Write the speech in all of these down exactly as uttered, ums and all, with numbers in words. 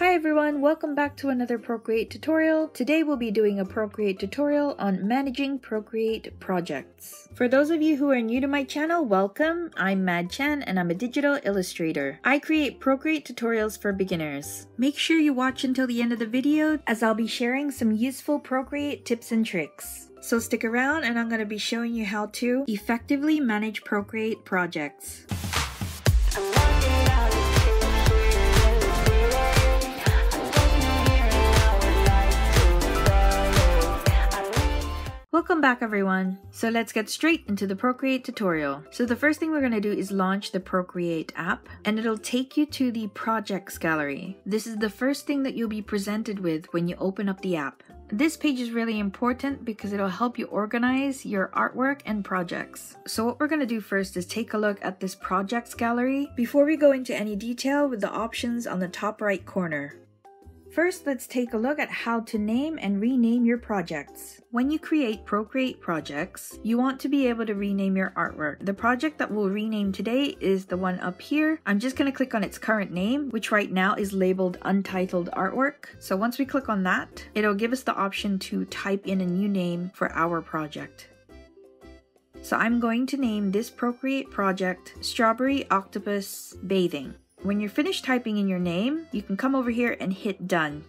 Hi everyone, welcome back to another Procreate tutorial. Today we'll be doing a Procreate tutorial on managing Procreate projects. For those of you who are new to my channel, welcome. I'm Mad Tzen and I'm a digital illustrator. I create Procreate tutorials for beginners. Make sure you watch until the end of the video as I'll be sharing some useful Procreate tips and tricks. So stick around and I'm going to be showing you how to effectively manage Procreate projects. Welcome back everyone. So let's get straight into the Procreate tutorial. So the first thing we're going to do is launch the Procreate app, and it'll take you to the projects gallery. This is the first thing that you'll be presented with when you open up the app. This page is really important because it'll help you organize your artwork and projects. So what we're going to do first is take a look at this projects gallery before we go into any detail with the options on the top right corner. First, let's take a look at how to name and rename your projects. When you create Procreate projects, you want to be able to rename your artwork. The project that we'll rename today is the one up here. I'm just going to click on its current name, which right now is labeled Untitled Artwork. So once we click on that, it'll give us the option to type in a new name for our project. So I'm going to name this Procreate project Strawberry Octopus Bathing. When you're finished typing in your name, you can come over here and hit done.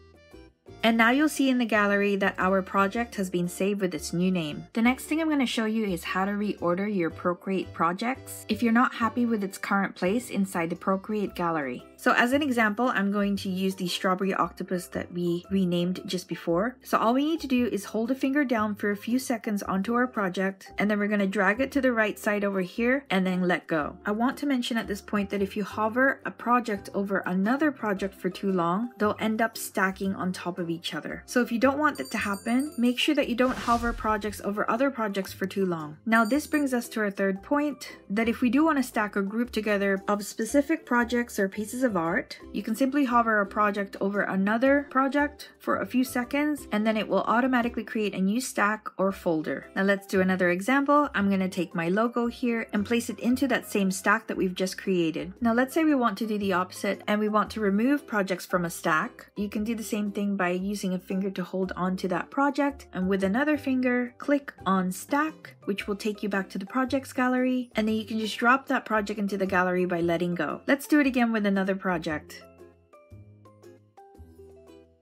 And now you'll see in the gallery that our project has been saved with its new name. The next thing I'm going to show you is how to reorder your Procreate projects if you're not happy with its current place inside the Procreate gallery. So as an example, I'm going to use the strawberry octopus that we renamed just before. So all we need to do is hold a finger down for a few seconds onto our project, and then we're going to drag it to the right side over here and then let go. I want to mention at this point that if you hover a project over another project for too long, they'll end up stacking on top of each other. So if you don't want that to happen, make sure that you don't hover projects over other projects for too long. Now this brings us to our third point, that if we do want to stack or group together of specific projects or pieces of Of art, you can simply hover a project over another project for a few seconds, and then it will automatically create a new stack or folder. Now let's do another example. I'm going to take my logo here and place it into that same stack that we've just created. Now let's say we want to do the opposite and we want to remove projects from a stack. You can do the same thing by using a finger to hold on to that project, and with another finger click on stack, which will take you back to the projects gallery, and then you can just drop that project into the gallery by letting go. Let's do it again with another project.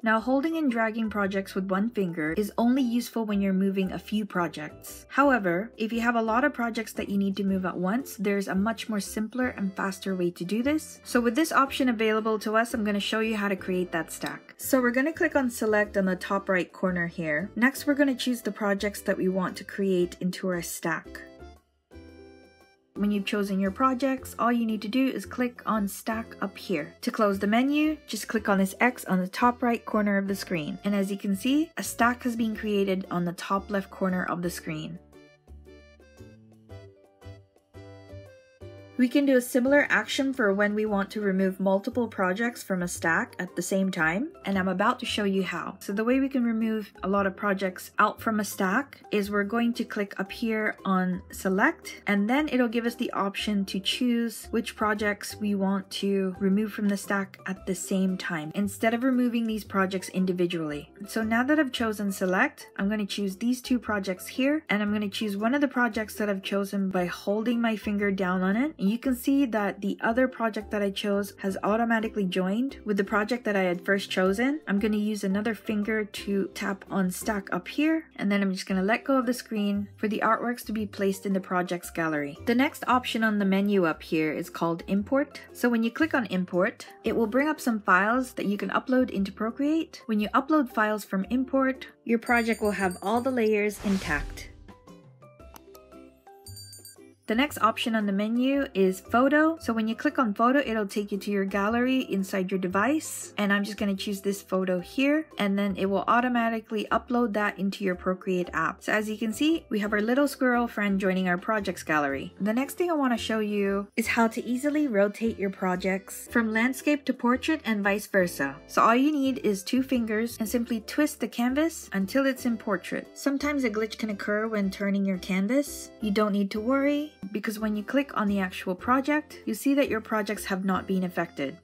Now, holding and dragging projects with one finger is only useful when you're moving a few projects. However, if you have a lot of projects that you need to move at once, there's a much more simpler and faster way to do this. So with this option available to us, I'm going to show you how to create that stack. So we're going to click on select on the top right corner here. Next, we're going to choose the projects that we want to create into our stack. When you've chosen your projects, all you need to do is click on stack up here. To close the menu, just click on this X on the top right corner of the screen. And as you can see, a stack has been created on the top left corner of the screen. We can do a similar action for when we want to remove multiple projects from a stack at the same time, and I'm about to show you how. So the way we can remove a lot of projects out from a stack is we're going to click up here on select, and then it'll give us the option to choose which projects we want to remove from the stack at the same time, instead of removing these projects individually. So now that I've chosen select, I'm going to choose these two projects here, and I'm going to choose one of the projects that I've chosen by holding my finger down on it. You can see that the other project that I chose has automatically joined with the project that I had first chosen. I'm going to use another finger to tap on stack up here, and then I'm just going to let go of the screen for the artworks to be placed in the projects gallery. The next option on the menu up here is called import. So when you click on import, it will bring up some files that you can upload into Procreate. When you upload files from import, your project will have all the layers intact. The next option on the menu is photo. So when you click on photo, it'll take you to your gallery inside your device. And I'm just going to choose this photo here, and then it will automatically upload that into your Procreate app. So as you can see, we have our little squirrel friend joining our projects gallery. The next thing I want to show you is how to easily rotate your projects from landscape to portrait and vice versa. So all you need is two fingers and simply twist the canvas until it's in portrait. Sometimes a glitch can occur when turning your canvas. You don't need to worry, because when you click on the actual project, you see that your projects have not been affected.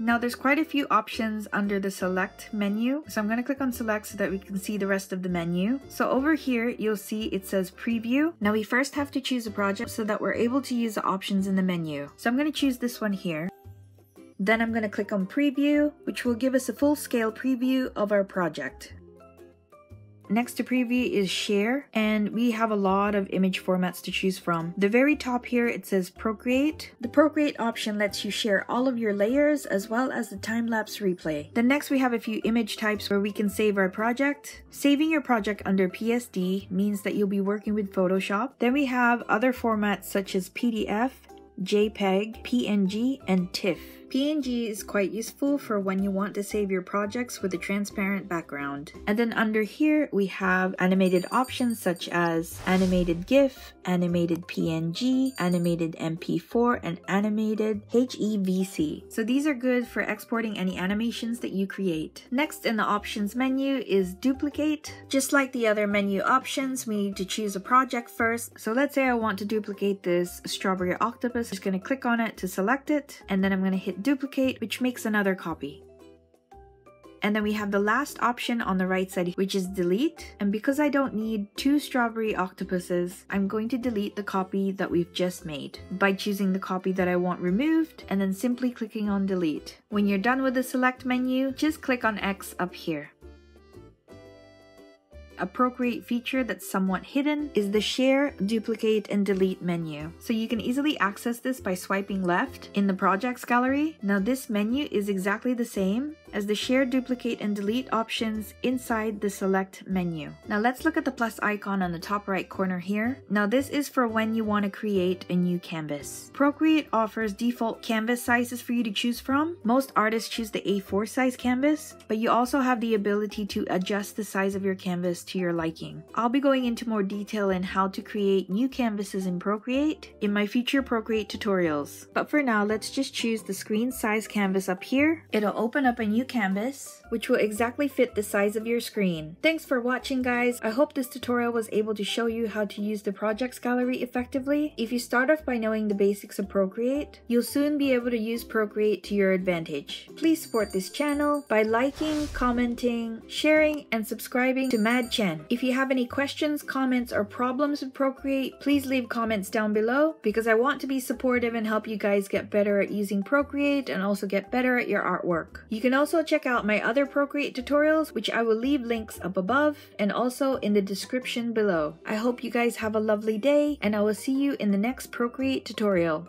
Now there's quite a few options under the select menu, so I'm going to click on select so that we can see the rest of the menu. So over here you'll see it says preview. Now we first have to choose a project so that we're able to use the options in the menu. So I'm going to choose this one here. Then I'm going to click on preview, which will give us a full-scale preview of our project. Next to preview is share, and we have a lot of image formats to choose from. The very top here, it says Procreate. The Procreate option lets you share all of your layers as well as the time-lapse replay. Then next we have a few image types where we can save our project. Saving your project under P S D means that you'll be working with Photoshop. Then we have other formats such as P D F, JPEG, P N G, and TIFF. P N G is quite useful for when you want to save your projects with a transparent background. And then under here we have animated options such as animated GIF, animated P N G, animated M P four, and animated H E V C. So these are good for exporting any animations that you create. Next in the options menu is duplicate. Just like the other menu options, we need to choose a project first. So let's say I want to duplicate this strawberry octopus. I'm just going to click on it to select it, and then I'm going to hit duplicate, which makes another copy. And then we have the last option on the right side, which is delete. And because I don't need two strawberry octopuses, I'm going to delete the copy that we've just made by choosing the copy that I want removed and then simply clicking on delete. When you're done with the select menu, just click on X up here. A Procreate feature that's somewhat hidden is the share, duplicate, and delete menu. So you can easily access this by swiping left in the projects gallery. Now this menu is exactly the same as the share, duplicate, and delete options inside the select menu. Now let's look at the plus icon on the top right corner here. Now this is for when you want to create a new canvas. Procreate offers default canvas sizes for you to choose from. Most artists choose the A four size canvas, but you also have the ability to adjust the size of your canvas to your liking. I'll be going into more detail in how to create new canvases in Procreate in my future Procreate tutorials. But for now, let's just choose the screen size canvas up here. It'll open up a new canvas, which will exactly fit the size of your screen. Thanks for watching, guys. I hope this tutorial was able to show you how to use the projects gallery effectively. If you start off by knowing the basics of Procreate, you'll soon be able to use Procreate to your advantage. Please support this channel by liking, commenting, sharing, and subscribing to Mad Tzen. If you have any questions, comments, or problems with Procreate, please leave comments down below, because I want to be supportive and help you guys get better at using Procreate and also get better at your artwork. You can also Also check out my other Procreate tutorials, which I will leave links up above and also in the description below. I hope you guys have a lovely day, and I will see you in the next Procreate tutorial.